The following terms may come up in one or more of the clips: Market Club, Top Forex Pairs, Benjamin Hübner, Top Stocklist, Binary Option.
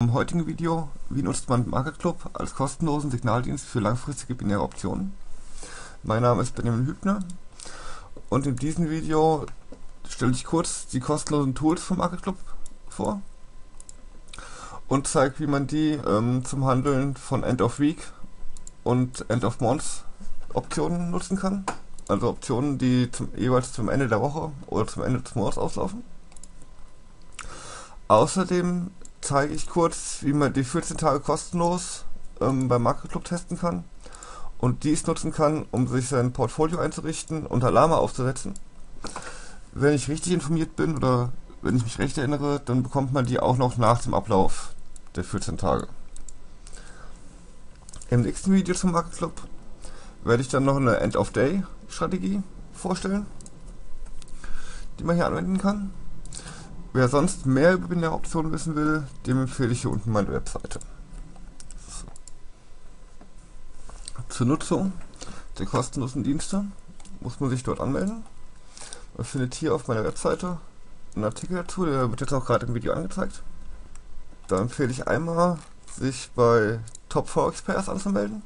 Im heutigen Video, wie nutzt man Market Club als kostenlosen Signaldienst für langfristige binäre Optionen? Mein Name ist Benjamin Hübner und in diesem Video stelle ich kurz die kostenlosen Tools von Market Club vor und zeige, wie man die zum Handeln von End of Week und End of Month Optionen nutzen kann. Also Optionen, die jeweils zum Ende der Woche oder zum Ende des Monats auslaufen. Außerdem zeige ich kurz, wie man die 14 Tage kostenlos beim Market Club testen kann und dies nutzen kann, um sich sein Portfolio einzurichten und Alarme aufzusetzen. Wenn ich richtig informiert bin oder wenn ich mich recht erinnere, dann bekommt man die auch noch nach dem Ablauf der 14 Tage. Im nächsten Video zum Market Club werde ich dann noch eine End-of-Day-Strategie vorstellen, die man hier anwenden kann. Wer sonst mehr über binäre Optionen wissen will, dem empfehle ich hier unten meine Webseite. Zur Nutzung der kostenlosen Dienste muss man sich dort anmelden. Man findet hier auf meiner Webseite einen Artikel dazu, der wird jetzt auch gerade im Video angezeigt. Da empfehle ich einmal, sich bei Top Forex Pairs anzumelden.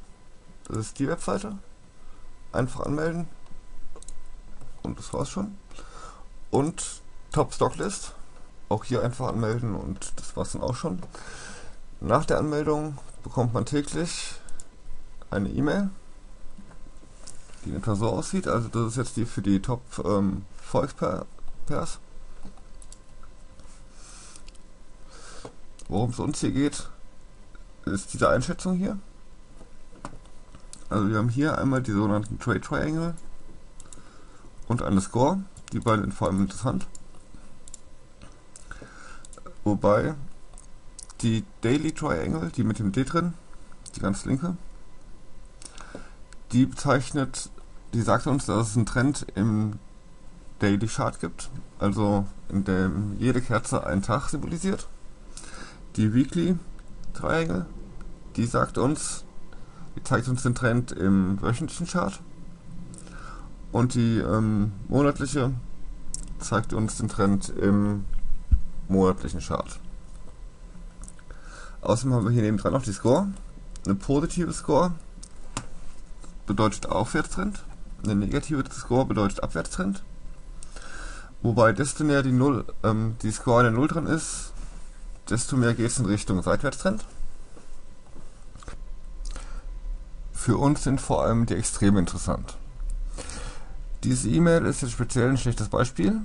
Das ist die Webseite. Einfach anmelden und das war's schon. Und Top Stocklist. Auch hier einfach anmelden und das war's dann auch schon. Nach der Anmeldung bekommt man täglich eine E-Mail, die in etwa so aussieht. Also das ist jetzt die für die Top Forex Pairs. Worum es uns hier geht, ist diese Einschätzung hier. Also wir haben hier einmal die sogenannten Trade Triangle und eine Score. Die beiden sind vor allem interessant. Wobei die Daily Triangle, die mit dem D drin, die ganz linke, die sagt uns, dass es einen Trend im Daily Chart gibt, also in dem jede Kerze einen Tag symbolisiert. Die Weekly Triangle, die zeigt uns den Trend im wöchentlichen Chart. Und die monatliche zeigt uns den Trend im monatlichen Chart. Außerdem haben wir hier nebendran noch die Score. Eine positive Score bedeutet Aufwärtstrend, eine negative Score bedeutet Abwärtstrend. Wobei desto näher die Score an der 0 dran ist, desto mehr geht es in Richtung Seitwärtstrend. Für uns sind vor allem die Extreme interessant. Diese E-Mail ist jetzt speziell ein schlechtes Beispiel.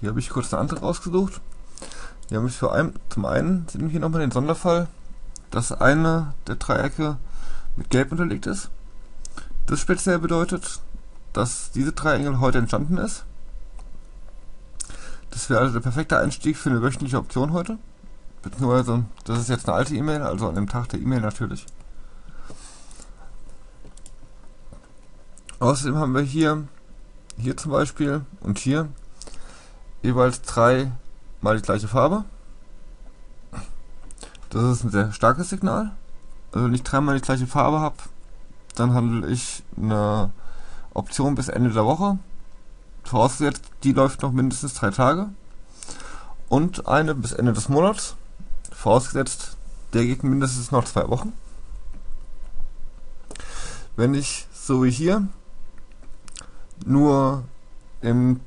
Hier habe ich kurz eine andere rausgesucht. Hier habe ich zum einen sehen wir hier nochmal den Sonderfall, dass eine der Dreiecke mit Gelb unterlegt ist. Das speziell bedeutet, dass diese Dreiecke heute entstanden ist. Das wäre also der perfekte Einstieg für eine wöchentliche Option heute. Beziehungsweise, das ist jetzt eine alte E-Mail, also an dem Tag der E-Mail natürlich. Außerdem haben wir hier zum Beispiel und hier jeweils 3 mal die gleiche Farbe. Das ist ein sehr starkes Signal. Also wenn ich 3 mal die gleiche Farbe habe, dann handle ich eine Option bis Ende der Woche. Vorausgesetzt, die läuft noch mindestens 3 Tage. Und eine bis Ende des Monats. Vorausgesetzt, der geht mindestens noch 2 Wochen. Wenn ich, so wie hier, nur im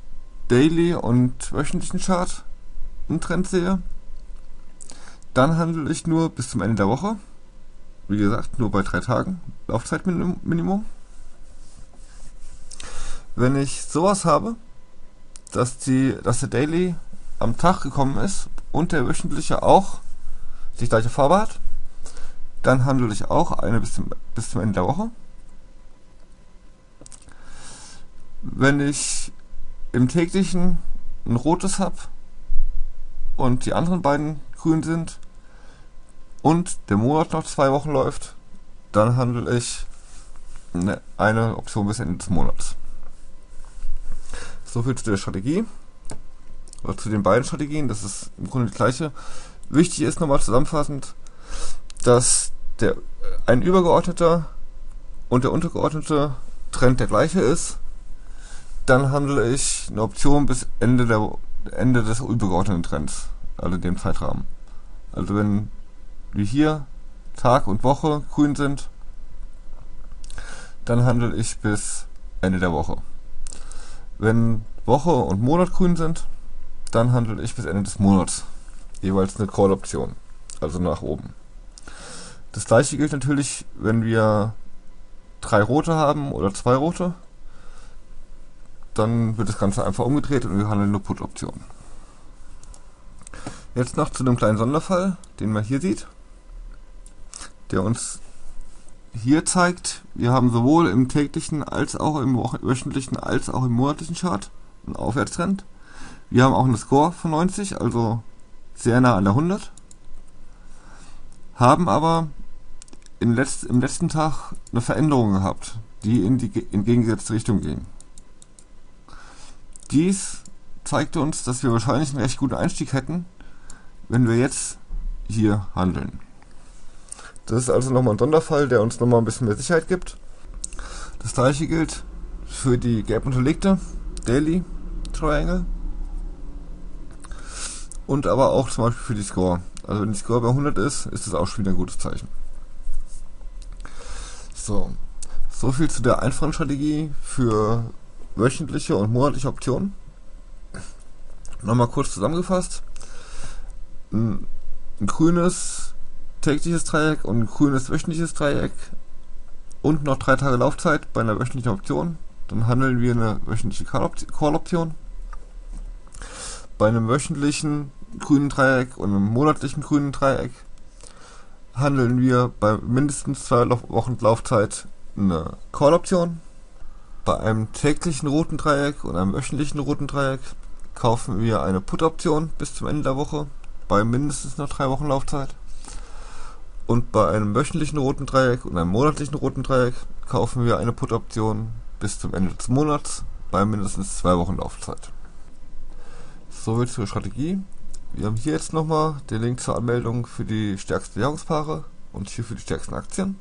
Daily und wöchentlichen Chart einen Trend sehe, dann handle ich nur bis zum Ende der Woche. Wie gesagt, nur bei 3 Tagen, Laufzeitminimum. Wenn ich sowas habe, dass der Daily am Tag gekommen ist und der wöchentliche auch die gleiche Farbe hat, dann handle ich auch eine bis zum Ende der Woche. Wenn ich im täglichen ein rotes habe und die anderen beiden grün sind und der Monat noch 2 Wochen läuft, dann handle ich eine Option bis Ende des Monats. Soviel zu der Strategie oder zu den beiden Strategien, das ist im Grunde das gleiche. Wichtig ist nochmal zusammenfassend, dass ein übergeordneter und der untergeordnete Trend der gleiche ist. Dann handle ich eine Option bis Ende des übergeordneten Trends. also in dem Zeitrahmen. Also wenn wie hier Tag und Woche grün sind, dann handle ich bis Ende der Woche. Wenn Woche und Monat grün sind, dann handle ich bis Ende des Monats. Jeweils eine Call-Option, also nach oben. Das gleiche gilt natürlich, wenn wir 3 rote haben oder 2 rote, dann wird das Ganze einfach umgedreht und wir handeln eine Put-Option. Jetzt noch zu dem kleinen Sonderfall, den man hier sieht, der uns hier zeigt, wir haben sowohl im täglichen als auch im wöchentlichen als auch im monatlichen Chart einen Aufwärtstrend. Wir haben auch einen Score von 90, also sehr nah an der 100. Haben aber im letzten Tag eine Veränderung gehabt, die in die entgegengesetzte Richtung ging. Dies zeigte uns, dass wir wahrscheinlich einen recht guten Einstieg hätten, wenn wir jetzt hier handeln. Das ist also nochmal ein Sonderfall, der uns nochmal ein bisschen mehr Sicherheit gibt. Das gleiche gilt für die gelb unterlegte Daily Triangle und aber auch zum Beispiel für die Score. Also wenn die Score bei 100 ist, ist das auch schon wieder ein gutes Zeichen. So viel zu der einfachen Strategie für wöchentliche und monatliche Optionen. Nochmal kurz zusammengefasst. Ein grünes tägliches Dreieck und ein grünes wöchentliches Dreieck und noch 3 Tage Laufzeit bei einer wöchentlichen Option, dann handeln wir eine wöchentliche Call-Option. Bei einem wöchentlichen grünen Dreieck und einem monatlichen grünen Dreieck handeln wir bei mindestens 2 Wochen Laufzeit eine Call-Option. Bei einem täglichen roten Dreieck und einem wöchentlichen roten Dreieck kaufen wir eine Put-Option bis zum Ende der Woche bei mindestens noch 3 Wochen Laufzeit. Und bei einem wöchentlichen roten Dreieck und einem monatlichen roten Dreieck kaufen wir eine Put-Option bis zum Ende des Monats bei mindestens 2 Wochen Laufzeit. Soviel zur Strategie. Wir haben hier jetzt nochmal den Link zur Anmeldung für die stärksten Währungspaare und hier für die stärksten Aktien.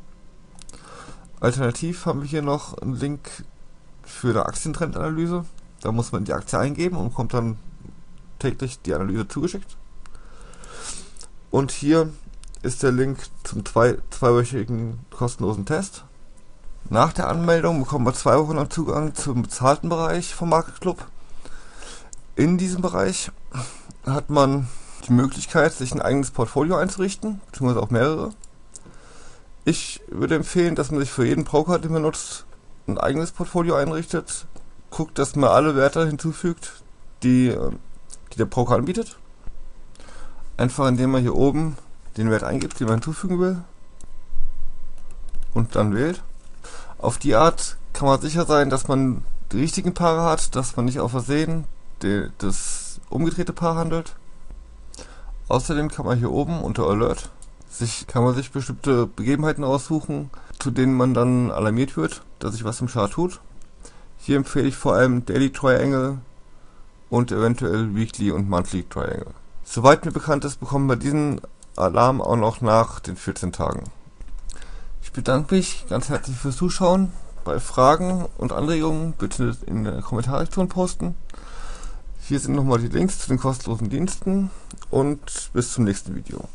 Alternativ haben wir hier noch einen Link für eine Aktientrendanalyse. Da muss man die Aktie eingeben und kommt dann täglich die Analyse zugeschickt. Und hier ist der Link zum zweiwöchigen kostenlosen Test. Nach der Anmeldung bekommen wir 2 Wochen lang Zugang zum bezahlten Bereich vom Market Club. In diesem Bereich hat man die Möglichkeit, sich ein eigenes Portfolio einzurichten, beziehungsweise auch mehrere. Ich würde empfehlen, dass man sich für jeden Broker, den man nutzt, ein eigenes Portfolio einrichtet, guckt, dass man alle Werte hinzufügt, die der Broker anbietet. Einfach indem man hier oben den Wert eingibt, den man hinzufügen will und dann wählt. Auf die Art kann man sicher sein, dass man die richtigen Paare hat, dass man nicht auf Versehen das umgedrehte Paar handelt. Außerdem kann man hier oben unter Alert kann man sich bestimmte Begebenheiten aussuchen, zu denen man dann alarmiert wird, dass sich was im Chart tut. Hier empfehle ich vor allem Daily Triangle und eventuell Weekly und Monthly Triangle. Soweit mir bekannt ist, bekommen wir diesen Alarm auch noch nach den 14 Tagen. Ich bedanke mich ganz herzlich fürs Zuschauen. Bei Fragen und Anregungen bitte in der Kommentarsektion posten. Hier sind nochmal die Links zu den kostenlosen Diensten und bis zum nächsten Video.